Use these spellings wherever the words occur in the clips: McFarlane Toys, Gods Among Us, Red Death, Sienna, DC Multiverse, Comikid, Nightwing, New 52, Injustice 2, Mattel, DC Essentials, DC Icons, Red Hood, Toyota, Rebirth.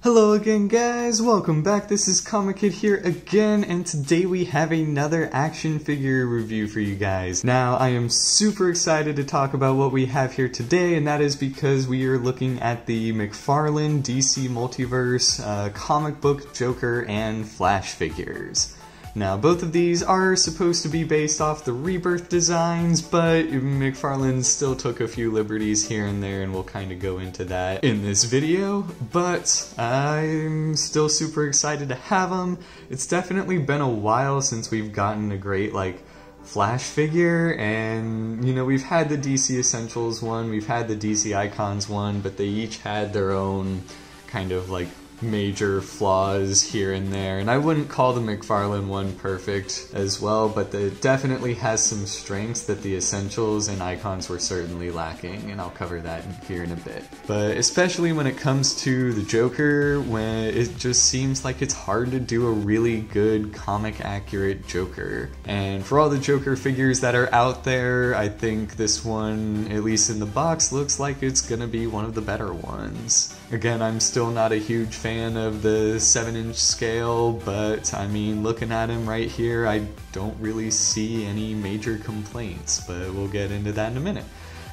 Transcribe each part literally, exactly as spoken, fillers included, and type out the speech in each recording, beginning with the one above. Hello again guys, welcome back, this is Comic Kid here again, and today we have another action figure review for you guys. Now, I am super excited to talk about what we have here today, and that is because we are looking at the McFarlane, D C Multiverse, uh, comic book Joker, and Flash figures. Now, both of these are supposed to be based off the Rebirth designs, but McFarlane still took a few liberties here and there, and we'll kind of go into that in this video, but I'm still super excited to have them. It's definitely been a while since we've gotten a great, like, Flash figure, and, you know, we've had the D C Essentials one, we've had the D C Icons one, but they each had their own kind of, like, major flaws here and there, and I wouldn't call the McFarlane one perfect as well, but it definitely has some strengths that the Essentials and Icons were certainly lacking, and I'll cover that here in a bit. But especially when it comes to the Joker, when it just seems like it's hard to do a really good comic accurate Joker. And for all the Joker figures that are out there, I think this one, at least in the box, looks like it's gonna be one of the better ones. Again, I'm still not a huge fan of the seven inch scale, but I mean, looking at him right here, I don't really see any major complaints, but we'll get into that in a minute.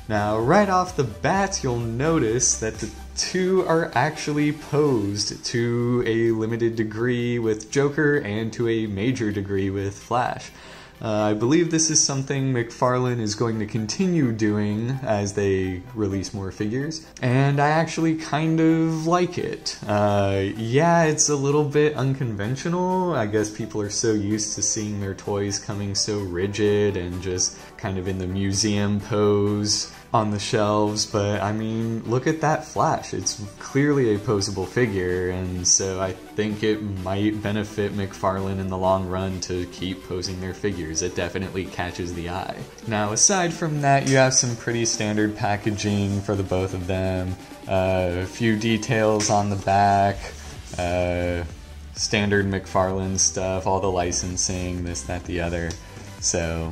Now, right off the bat, you'll notice that the two are actually posed to a limited degree with Joker and to a major degree with Flash. Uh, I believe this is something McFarlane is going to continue doing as they release more figures, and I actually kind of like it. Uh, yeah, it's a little bit unconventional. I guess people are so used to seeing their toys coming so rigid and just kind of in the museum pose on the shelves, but I mean, look at that Flash. It's clearly a posable figure, and so I think it might benefit McFarlane in the long run to keep posing their figures. It definitely catches the eye. Now, aside from that, you have some pretty standard packaging for the both of them. Uh, a few details on the back, uh, standard McFarlane stuff, all the licensing, this, that, the other. So,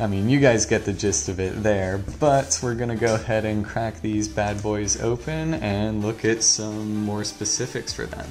I mean, you guys get the gist of it there, but we're gonna go ahead and crack these bad boys open and look at some more specifics for them.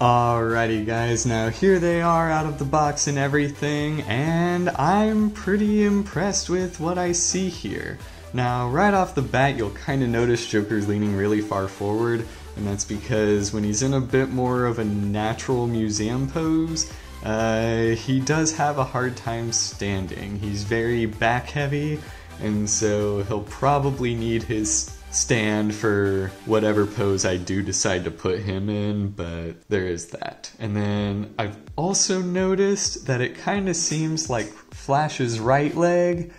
Alrighty guys, now here they are out of the box and everything, and I'm pretty impressed with what I see here. Now, right off the bat, you'll kind of notice Joker's leaning really far forward, and that's because when he's in a bit more of a natural museum pose, Uh, he does have a hard time standing. He's very back heavy, and so he'll probably need his stand for whatever pose I do decide to put him in, but there is that. And then I've also noticed that it kind of seems like Flash's right leg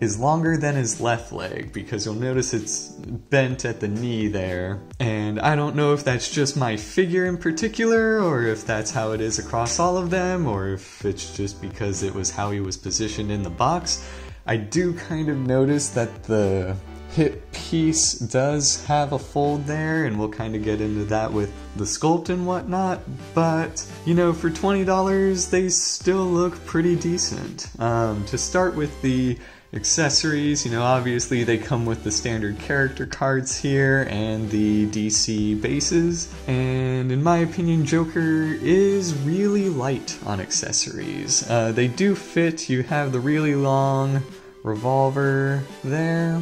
is longer than his left leg, because you'll notice it's bent at the knee there, and I don't know if that's just my figure in particular, or if that's how it is across all of them, or if it's just because it was how he was positioned in the box. I do kind of notice that the hip piece does have a fold there, and we'll kind of get into that with the sculpt and whatnot, but, you know, for twenty dollars they still look pretty decent. Um, to start with the accessories, you know, obviously they come with the standard character cards here and the D C bases, and in my opinion Joker is really light on accessories. Uh, they do fit. You have the really long revolver there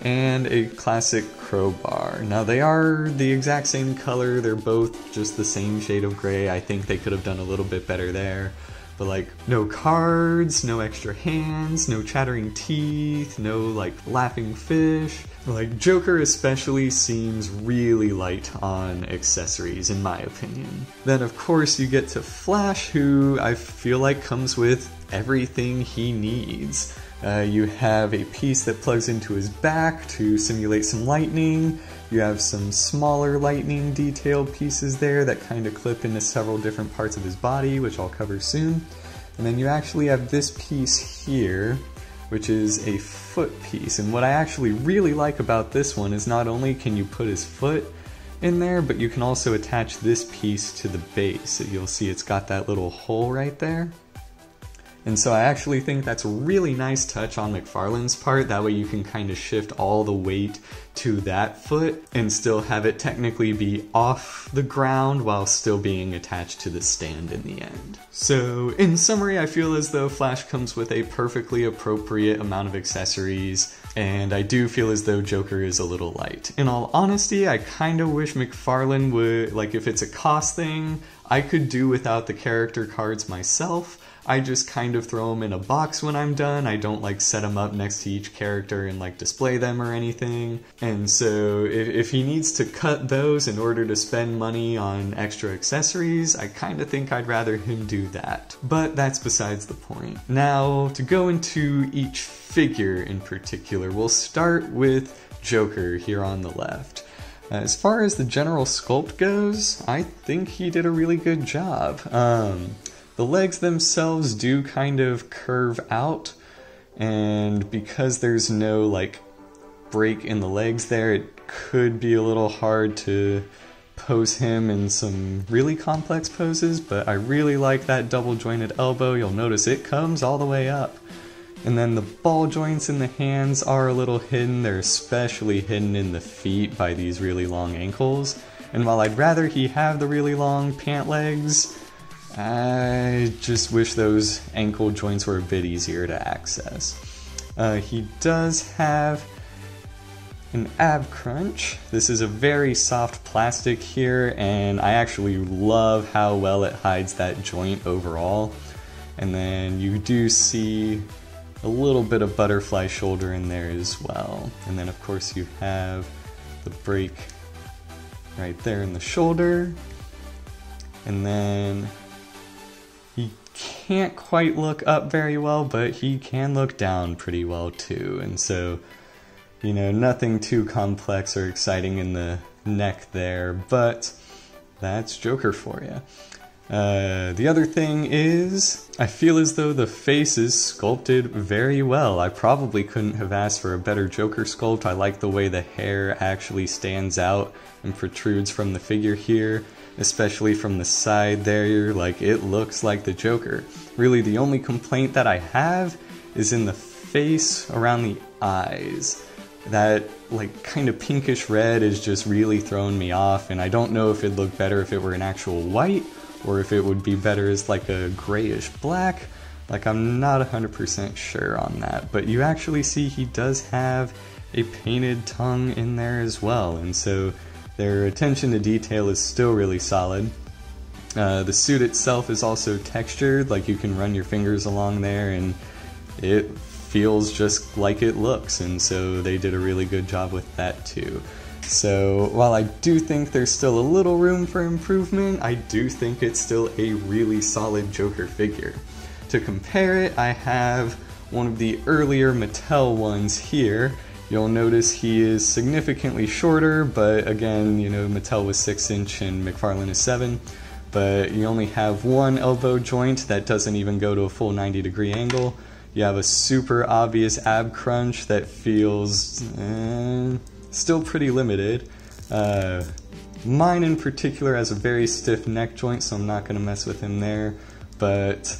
and a classic crowbar. Now, they are the exact same color, they're both just the same shade of gray. I think they could have done a little bit better there. But, like, no cards, no extra hands, no chattering teeth, no, like, laughing fish. Like, Joker especially seems really light on accessories, in my opinion. Then, of course, you get to Flash, who I feel like comes with everything he needs. Uh, you have a piece that plugs into his back to simulate some lightning. You have some smaller lightning detail pieces there that kind of clip into several different parts of his body, which I'll cover soon. And then you actually have this piece here, which is a foot piece. And what I actually really like about this one is not only can you put his foot in there, but you can also attach this piece to the base. You'll see it's got that little hole right there. And so I actually think that's a really nice touch on McFarlane's part. That way you can kind of shift all the weight to that foot and still have it technically be off the ground while still being attached to the stand in the end. So in summary, I feel as though Flash comes with a perfectly appropriate amount of accessories, and I do feel as though Joker is a little light. In all honesty, I kind of wish McFarlane would, like, if it's a cost thing, I could do without the character cards myself. I just kind of throw them in a box when I'm done. I don't like set them up next to each character and like display them or anything. And so if, if he needs to cut those in order to spend money on extra accessories, I kind of think I'd rather him do that. But that's besides the point. Now to go into each figure in particular, we'll start with Joker here on the left. As far as the general sculpt goes, I think he did a really good job. Um, The legs themselves do kind of curve out, and because there's no like break in the legs there, it could be a little hard to pose him in some really complex poses, but I really like that double jointed elbow. You'll notice it comes all the way up. And then the ball joints in the hands are a little hidden. They're especially hidden in the feet by these really long ankles. And while I'd rather he have the really long pant legs, I just wish those ankle joints were a bit easier to access. Uh, he does have an ab crunch. This is a very soft plastic here, and I actually love how well it hides that joint overall. And then you do see a little bit of butterfly shoulder in there as well. And then of course you have the break right there in the shoulder. And then can't quite look up very well, but he can look down pretty well too. And so, you know, nothing too complex or exciting in the neck there, but that's Joker for you. Uh, the other thing is, I feel as though the face is sculpted very well. I probably couldn't have asked for a better Joker sculpt. I like the way the hair actually stands out and protrudes from the figure here. Especially from the side there, like it looks like the Joker. Really the only complaint that I have is in the face around the eyes. That like kind of pinkish red is just really throwing me off, and I don't know if it'd look better if it were an actual white or if it would be better as like a grayish black. Like I'm not one hundred percent sure on that, but you actually see he does have a painted tongue in there as well, and so their attention to detail is still really solid. Uh, the suit itself is also textured, like you can run your fingers along there and it feels just like it looks, and so they did a really good job with that too. So while I do think there's still a little room for improvement, I do think it's still a really solid Joker figure. To compare it, I have one of the earlier Mattel ones here. You'll notice he is significantly shorter, but again, you know, Mattel was six inch and McFarlane is seven, but you only have one elbow joint that doesn't even go to a full ninety degree angle. You have a super obvious ab crunch that feels eh, still pretty limited. Uh, mine in particular has a very stiff neck joint, so I'm not gonna mess with him there, but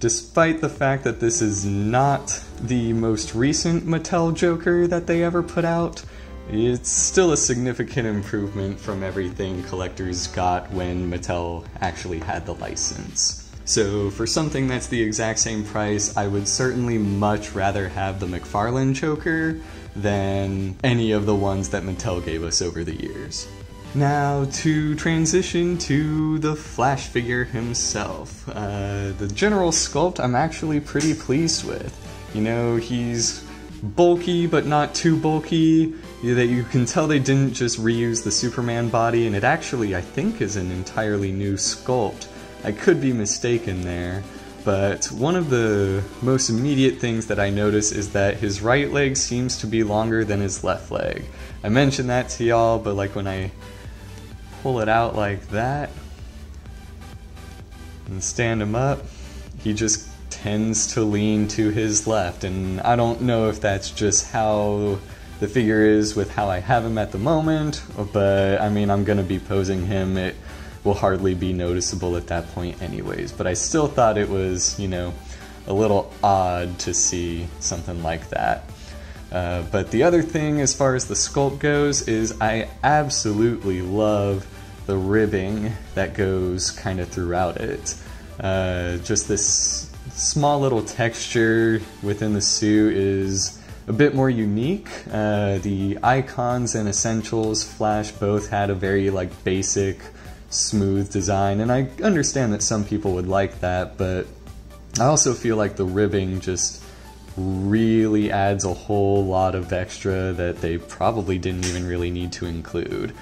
despite the fact that this is not the most recent Mattel Joker that they ever put out, it's still a significant improvement from everything collectors got when Mattel actually had the license. So for something that's the exact same price, I would certainly much rather have the McFarlane Joker than any of the ones that Mattel gave us over the years. Now to transition to the Flash figure himself. Uh, the general sculpt I'm actually pretty pleased with. You know, he's bulky but not too bulky. That you can tell they didn't just reuse the Superman body, and it actually I think is an entirely new sculpt. I could be mistaken there, but one of the most immediate things that I notice is that his right leg seems to be longer than his left leg. I mentioned that to y'all, but like when I pull it out like that and stand him up, he just tends to lean to his left, and I don't know if that's just how the figure is with how I have him at the moment, but I mean I'm gonna be posing him, it will hardly be noticeable at that point anyways, but I still thought it was, you know, a little odd to see something like that. Uh, but the other thing as far as the sculpt goes is I absolutely love the ribbing that goes kind of throughout it. Uh, just this small little texture within the suit is a bit more unique. Uh, the Icons and Essentials Flash both had a very like basic, smooth design, and I understand that some people would like that, but I also feel like the ribbing just really adds a whole lot of extra that they probably didn't even really need to include.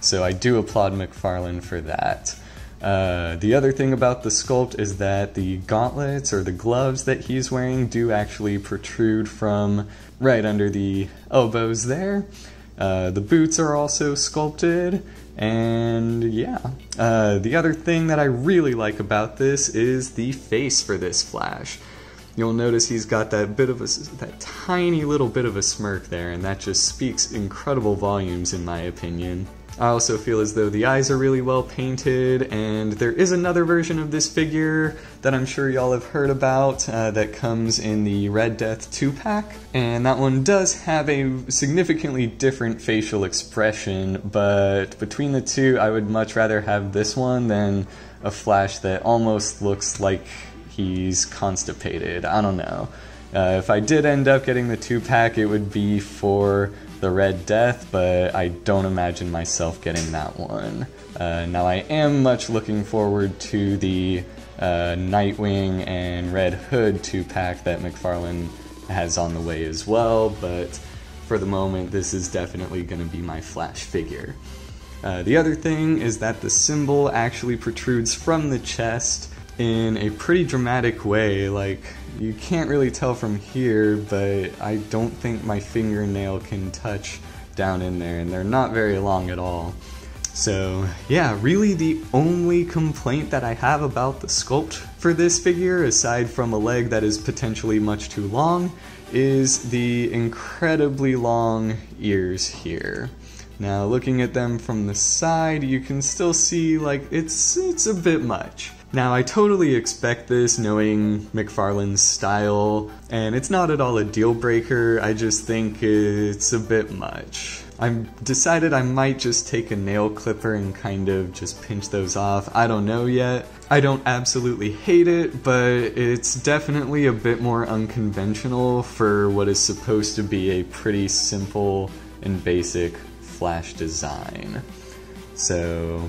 So I do applaud McFarlane for that. Uh, the other thing about the sculpt is that the gauntlets or the gloves that he's wearing do actually protrude from right under the elbows there. Uh, the boots are also sculpted, and yeah. Uh, the other thing that I really like about this is the face for this Flash. You'll notice he's got that bit of a, that tiny little bit of a smirk there, and that just speaks incredible volumes in my opinion. I also feel as though the eyes are really well painted, and there is another version of this figure that I'm sure y'all have heard about uh, that comes in the Red Death two pack, and that one does have a significantly different facial expression, but between the two I would much rather have this one than a Flash that almost looks like he's constipated. I don't know. Uh, if I did end up getting the two pack, it would be for the Red Death, but I don't imagine myself getting that one. Uh, now I am much looking forward to the uh, Nightwing and Red Hood two pack that McFarlane has on the way as well, but for the moment this is definitely going to be my Flash figure. Uh, the other thing is that the symbol actually protrudes from the chest in a pretty dramatic way. Like, you can't really tell from here, but I don't think my fingernail can touch down in there, and they're not very long at all. So yeah, really the only complaint that I have about the sculpt for this figure, aside from a leg that is potentially much too long, is the incredibly long ears here. Now looking at them from the side, you can still see like it's it's a bit much. Now I totally expect this knowing McFarlane's style, and it's not at all a deal breaker, I just think it's a bit much. I've decided I might just take a nail clipper and kind of just pinch those off, I don't know yet. I don't absolutely hate it, but it's definitely a bit more unconventional for what is supposed to be a pretty simple and basic Flash design. So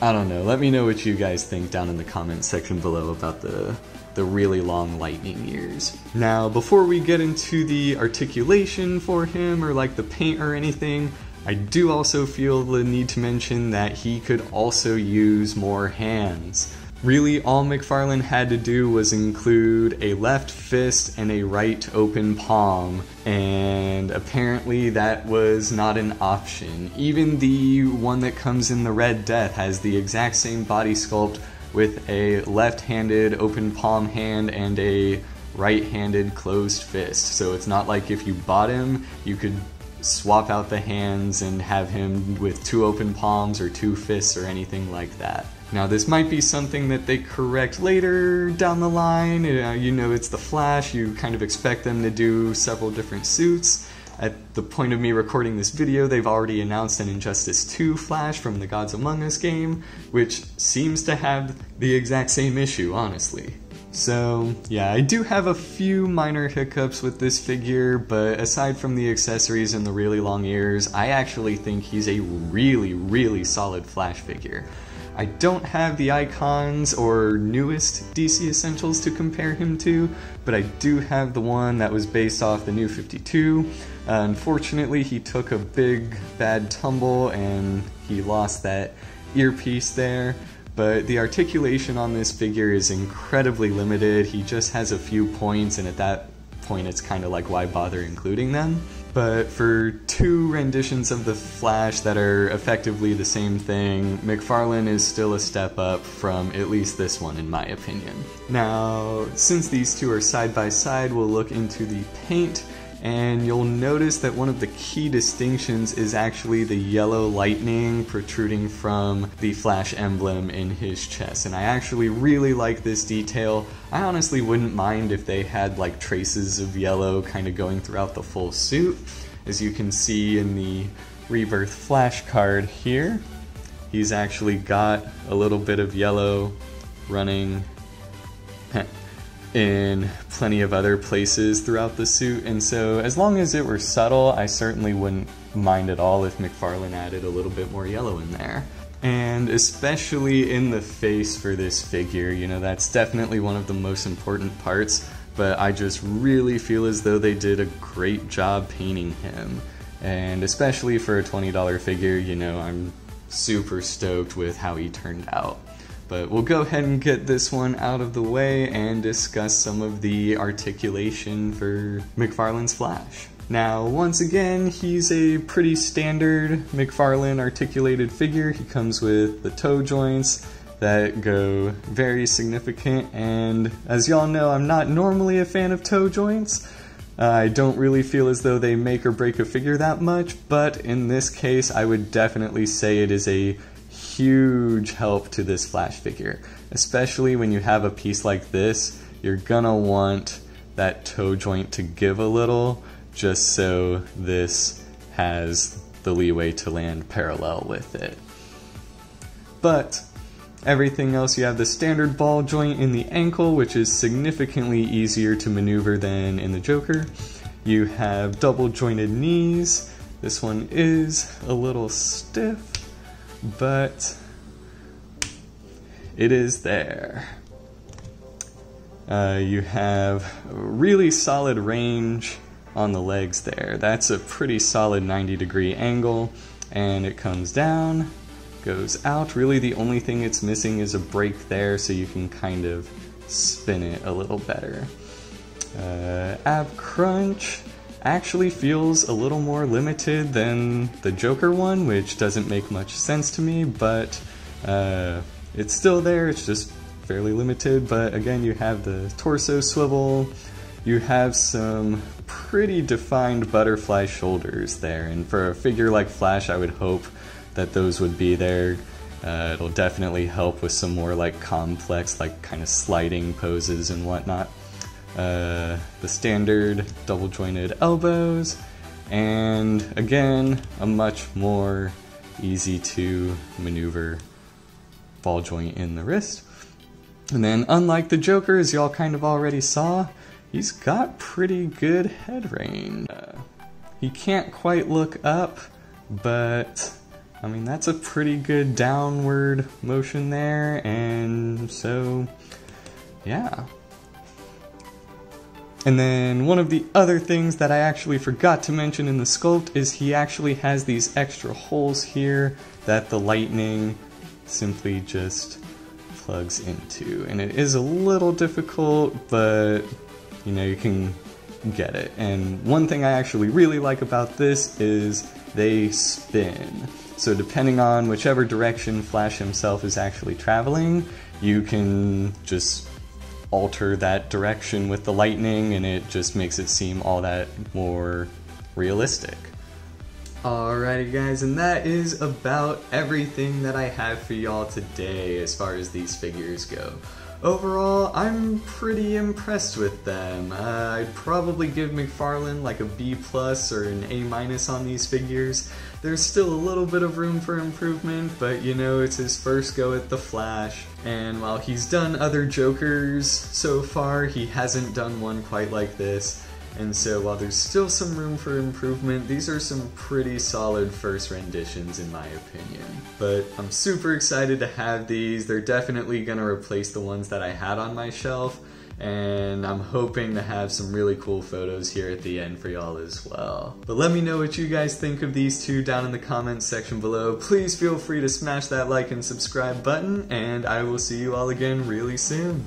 I don't know, let me know what you guys think down in the comments section below about the, the really long lightning ears. Now, before we get into the articulation for him or like the paint or anything, I do also feel the need to mention that he could also use more hands. Really, all McFarlane had to do was include a left fist and a right open palm, and apparently that was not an option. Even the one that comes in the Red Death has the exact same body sculpt with a left-handed open palm hand and a right-handed closed fist. So it's not like if you bought him, you could swap out the hands and have him with two open palms or two fists or anything like that. Now this might be something that they correct later down the line. You know, it's the Flash, you kind of expect them to do several different suits. At the point of me recording this video, they've already announced an Injustice two Flash from the Gods Among Us game, which seems to have the exact same issue, honestly. So yeah, I do have a few minor hiccups with this figure, but aside from the accessories and the really long ears, I actually think he's a really, really solid Flash figure. I don't have the Icons or newest D C Essentials to compare him to, but I do have the one that was based off the New fifty-two. Uh, unfortunately, he took a big bad tumble and he lost that earpiece there, but the articulation on this figure is incredibly limited. He just has a few points, and at that point it's kind of like, why bother including them? But for two renditions of the Flash that are effectively the same thing, McFarlane is still a step up from at least this one in my opinion. Now, since these two are side by side, we'll look into the paint, And you'll notice that one of the key distinctions is actually the yellow lightning protruding from the Flash emblem in his chest. And I actually really like this detail. I honestly wouldn't mind if they had like traces of yellow kind of going throughout the full suit. As you can see in the Rebirth Flash card here, he's actually got a little bit of yellow running in plenty of other places throughout the suit, and so as long as it were subtle, I certainly wouldn't mind at all if McFarlane added a little bit more yellow in there. And especially in the face for this figure, you know, that's definitely one of the most important parts, but I just really feel as though they did a great job painting him. And especially for a twenty dollar figure, you know, I'm super stoked with how he turned out. But we'll go ahead and get this one out of the way and discuss some of the articulation for McFarlane's Flash. Now, once again, he's a pretty standard McFarlane articulated figure. He comes with the toe joints that go very significant, and as y'all know, I'm not normally a fan of toe joints. Uh, I don't really feel as though they make or break a figure that much, but in this case, I would definitely say it is a huge help to this Flash figure. Especially when you have a piece like this, you're gonna want that toe joint to give a little, just so this has the leeway to land parallel with it. But everything else, you have the standard ball joint in the ankle, which is significantly easier to maneuver than in the Joker. You have double jointed knees. This one is a little stiff, but it is there. Uh, you have really solid range on the legs there. That's a pretty solid ninety degree angle, and it comes down, goes out. Really the only thing it's missing is a break there, so you can kind of spin it a little better. Uh, ab crunch actually feels a little more limited than the Joker one, which doesn't make much sense to me, but uh, it's still there, it's just fairly limited. But again, you have the torso swivel, you have some pretty defined butterfly shoulders there, and for a figure like Flash, I would hope that those would be there. Uh, it'll definitely help with some more like complex, like kind of sliding poses and whatnot. Uh, the standard double jointed elbows, and again a much more easy to maneuver ball joint in the wrist. And then unlike the Joker, as y'all kind of already saw, he's got pretty good head range. Uh, he can't quite look up, but I mean that's a pretty good downward motion there, and so yeah. And then one of the other things that I actually forgot to mention in the sculpt is he actually has these extra holes here that the lightning simply just plugs into. And it is a little difficult, but you know, you can get it. And one thing I actually really like about this is they spin. So depending on whichever direction Flash himself is actually traveling, you can just alter that direction with the lightning, and it just makes it seem all that more realistic. Alrighty guys, and that is about everything that I have for y'all today as far as these figures go. Overall, I'm pretty impressed with them. Uh, I'd probably give McFarlane like a B plus or an A minus on these figures. There's still a little bit of room for improvement, but you know, it's his first go at the Flash, and while he's done other Jokers so far, he hasn't done one quite like this. And so while there's still some room for improvement, these are some pretty solid first renditions in my opinion. But I'm super excited to have these. They're definitely going to replace the ones that I had on my shelf, and I'm hoping to have some really cool photos here at the end for y'all as well. But let me know what you guys think of these two down in the comments section below. Please feel free to smash that like and subscribe button, and I will see you all again really soon.